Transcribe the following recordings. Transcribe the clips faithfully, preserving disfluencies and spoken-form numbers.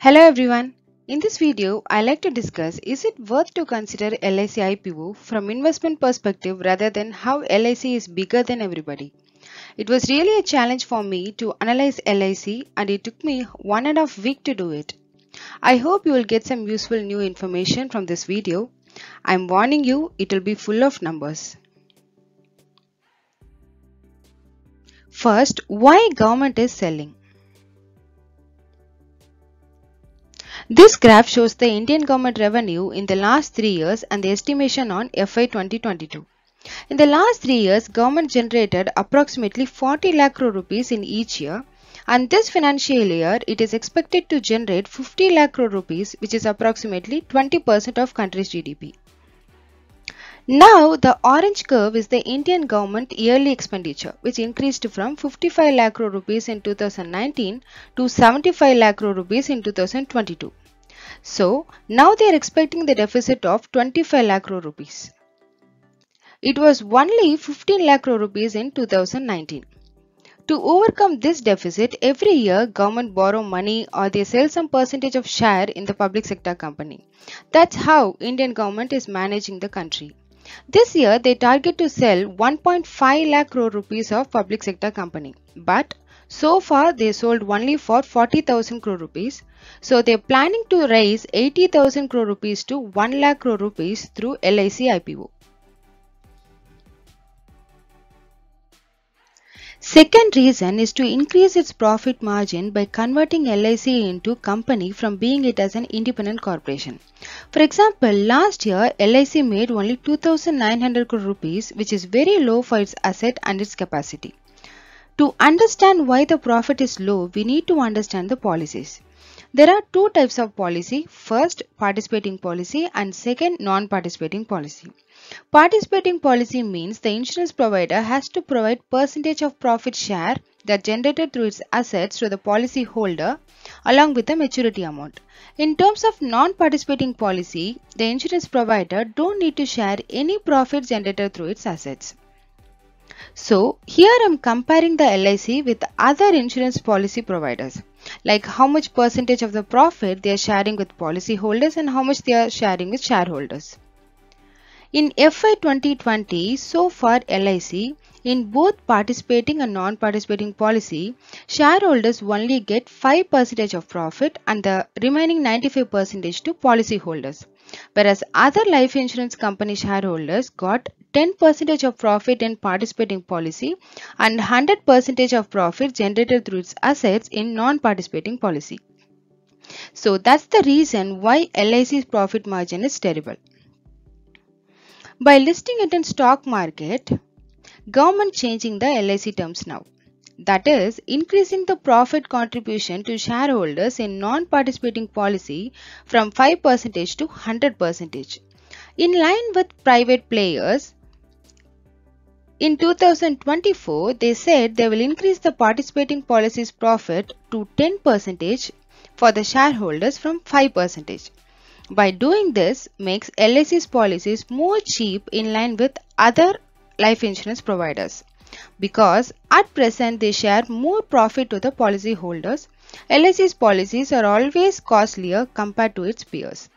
Hello everyone. In this video, I like to discuss is it worth to consider L I C I P O from investment perspective rather than how L I C is bigger than everybody. It was really a challenge for me to analyze L I C and it took me one and a half week to do it. I hope you will get some useful new information from this video. I am warning you, it will be full of numbers. First, why government is selling? This graph shows the Indian government revenue in the last three years and the estimation on F Y twenty twenty-two. In the last three years, government generated approximately forty lakh crore rupees in each year, and this financial year it is expected to generate fifty lakh crore rupees, which is approximately twenty percent of country's G D P. Now the orange curve is the Indian government yearly expenditure, which increased from fifty-five lakh crore rupees in two thousand nineteen to seventy-five lakh crore rupees in two thousand twenty-two. So now they are expecting the deficit of twenty-five lakh crore rupees. It was only fifteen lakh crore rupees in two thousand nineteen. To overcome this deficit, every year government borrow money or they sell some percentage of share in the public sector company. That's how Indian government is managing the country. This year they target to sell one point five lakh crore rupees of public sector company, but so far they sold only for forty thousand crore rupees. So they are planning to raise eighty thousand crore rupees to one lakh crore rupees through L I C I P O. Second reason is to increase its profit margin by converting L I C into company from being it as an independent corporation. For example, last year L I C made only two thousand nine hundred crore rupees, which is very low for its asset and its capacity. To understand why the profit is low, we need to understand the policies. There are two types of policy, first participating policy and second non-participating policy. Participating policy means the insurance provider has to provide percentage of profit share that generated through its assets to the policy holder along with the maturity amount. In terms of non-participating policy, the insurance provider don't need to share any profit generated through its assets. So here I am comparing the L I C with other insurance policy providers, like how much percentage of the profit they are sharing with policy holders and how much they are sharing with shareholders. In F Y twenty twenty, so far L I C, in both participating and non-participating policy, shareholders only get five percent of profit and the remaining ninety-five percent to policy holders, whereas other life insurance company shareholders got ten percent of profit in participating policy and one hundred percent of profit generated through its assets in non-participating policy. So that's the reason why L I C's profit margin is terrible. By listing it in stock market, government changing the L I C terms now. That is, increasing the profit contribution to shareholders in non-participating policy from five percent to one hundred percent. In line with private players, in two thousand twenty-four, they said they will increase the participating policy's profit to ten percent for the shareholders from five percent. By doing this, makes L I C's policies more cheap in line with other life insurance providers. Because at present they share more profit to the policy holders, L I C's policies are always costlier compared to its peers.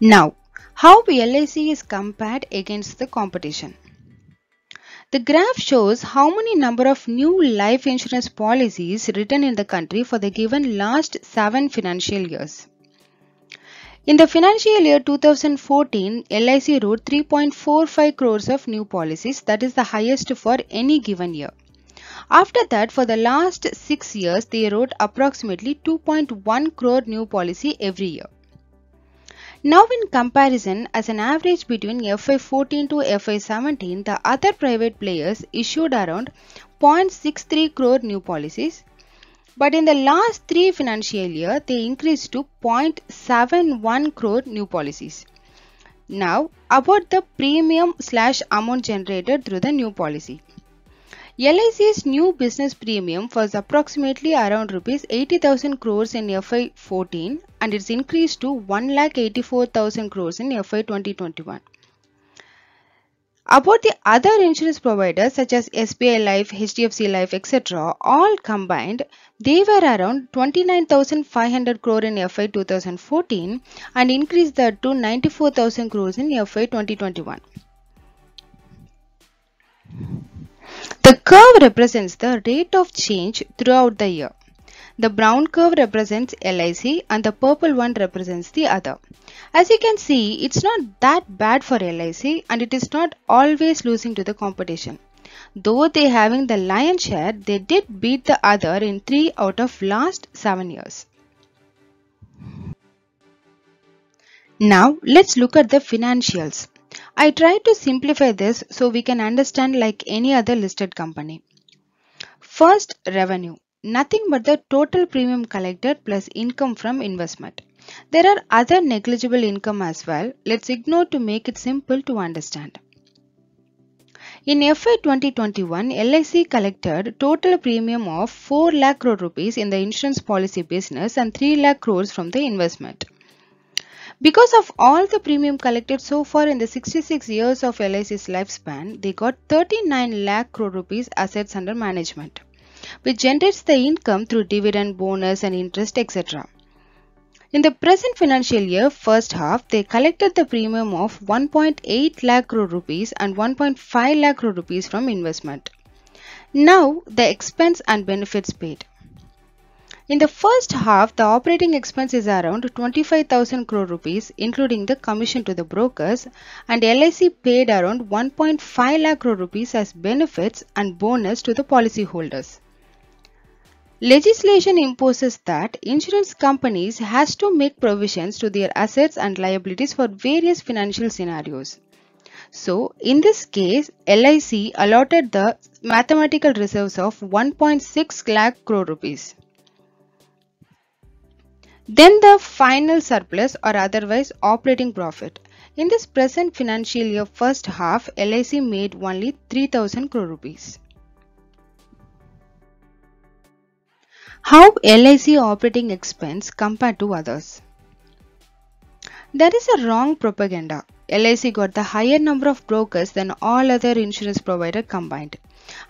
Now, how L I C is compared against the competition. The graph shows how many number of new life insurance policies written in the country for the given last seven financial years. In the financial year two thousand fourteen, L I C wrote three point four five crores of new policies, that is the highest for any given year. After that, for the last six years, they wrote approximately two point one crore new policy every year. Now in comparison, as an average between F Y fourteen to F Y seventeen, the other private players issued around zero point six three crore new policies. But in the last three financial year, they increased to zero point seven one crore new policies. Now about the premium slash amount generated through the new policy. L I C's new business premium was approximately around rupees eighty thousand crores in F Y fourteen and it's increased to one lakh eighty-four thousand crores in F Y twenty twenty-one. About the other insurance providers such as S B I Life, H D F C Life, et cetera, all combined, they were around twenty-nine thousand five hundred crore in F Y two thousand fourteen and increased that to ninety-four thousand crores in F Y twenty twenty-one. The curve represents the rate of change throughout the year. The brown curve represents L I C and the purple one represents the other. As you can see, it's not that bad for L I C and it is not always losing to the competition. Though they having the lion's share, they did beat the other in three out of last seven years. Now let's look at the financials. I tried to simplify this so we can understand like any other listed company. First, revenue. Nothing but the total premium collected plus income from investment. There are other negligible income as well. Let's ignore to make it simple to understand. In F Y twenty twenty-one, L I C collected total premium of four lakh crore rupees in the insurance policy business and three lakh crores from the investment. Because of all the premium collected so far in the sixty-six years of L I C's lifespan, they got thirty-nine lakh crore rupees assets under management, which generates the income through dividend, bonus and interest, et cetera. In the present financial year, first half, they collected the premium of one point eight lakh crore rupees and one point five lakh crore rupees from investment. Now, the expense and benefits paid. In the first half, the operating expense is around twenty-five thousand crore rupees, including the commission to the brokers, and L I C paid around one point five lakh crore rupees as benefits and bonus to the policyholders. Legislation imposes that insurance companies has to make provisions to their assets and liabilities for various financial scenarios. So, in this case, L I C allotted the mathematical reserves of one point six lakh crore rupees. Then the final surplus or otherwise operating profit. In this present financial year first half, L I C made only three thousand crore rupees. How L I C operating expense compared to others? There is a wrong propaganda. L I C got the higher number of brokers than all other insurance providers combined.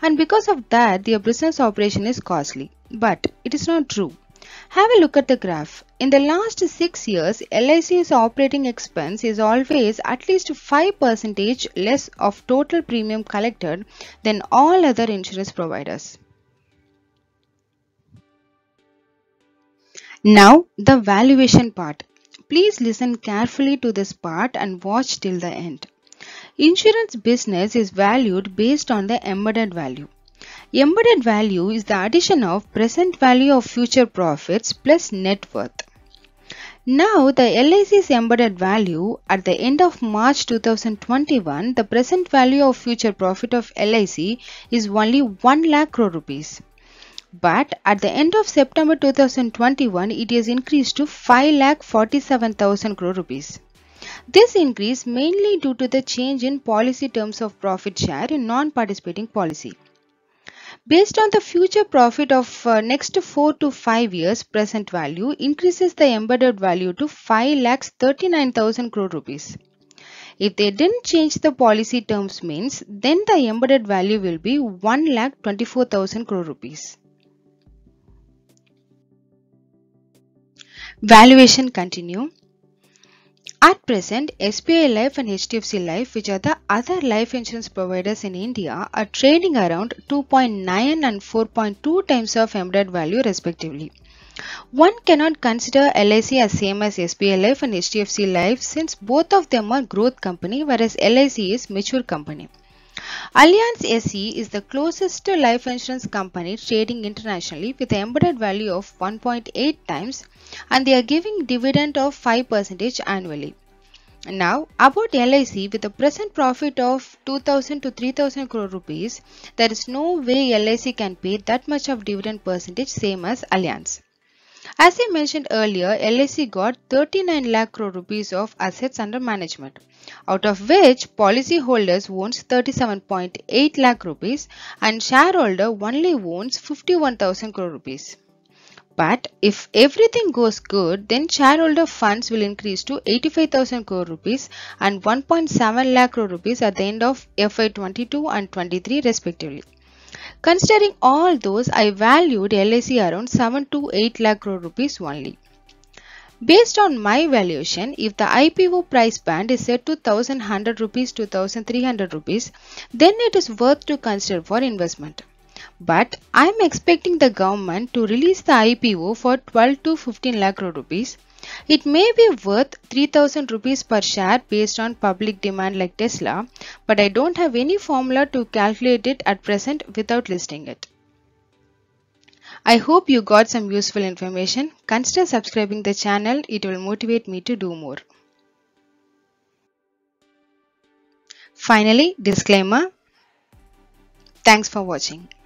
And because of that, their business operation is costly. But it is not true. Have a look at the graph. In the last six years, L I C's operating expense is always at least five percent less of total premium collected than all other insurance providers. Now, the valuation part. Please listen carefully to this part and watch till the end. Insurance business is valued based on the embedded value. Embedded value is the addition of present value of future profits plus net worth. Now, the L I C's embedded value at the end of March two thousand twenty-one, the present value of future profit of L I C is only one lakh crore rupees. But at the end of September two thousand twenty-one, it is increased to five lakh forty-seven thousand crore rupees. This increase mainly due to the change in policy terms of profit share in non-participating policy. Based on the future profit of uh, next four to five years, present value increases the embedded value to five lakh thirty-nine thousand crore rupees. If they didn't change the policy terms means, then the embedded value will be one lakh twenty-four thousand crore rupees. Valuation continue. At present, S B I Life and H D F C Life, which are the other life insurance providers in India, are trading around two point nine and four point two times of embedded value respectively. One cannot consider L I C as same as S B I Life and H D F C Life since both of them are growth company, whereas L I C is mature company. Allianz S E is the closest life insurance company trading internationally with an embedded value of one point eight times and they are giving dividend of five percent annually. Now about L I C, with a present profit of two thousand to three thousand crore rupees, there is no way L I C can pay that much of dividend percentage same as Allianz. As I mentioned earlier, L I C got thirty-nine lakh crore rupees of assets under management, out of which policyholders owns thirty-seven point eight lakh rupees and shareholder only owns fifty-one thousand crore rupees. But if everything goes good, then shareholder funds will increase to eighty-five thousand crore rupees and one point seven lakh crore rupees at the end of F Y twenty-two and twenty-three respectively. Considering all those, I valued L I C around seven to eight lakh crore rupees only. Based on my valuation, if the I P O price band is set to one thousand one hundred rupees to one thousand three hundred rupees, then it is worth to consider for investment. But I am expecting the government to release the I P O for twelve to fifteen lakh crore rupees. It may be worth three thousand rupees per share based on public demand like Tesla, but I don't have any formula to calculate it at present without listing it. I hope you got some useful information. Consider subscribing the channel, it will motivate me to do more. Finally, disclaimer. Thanks for watching.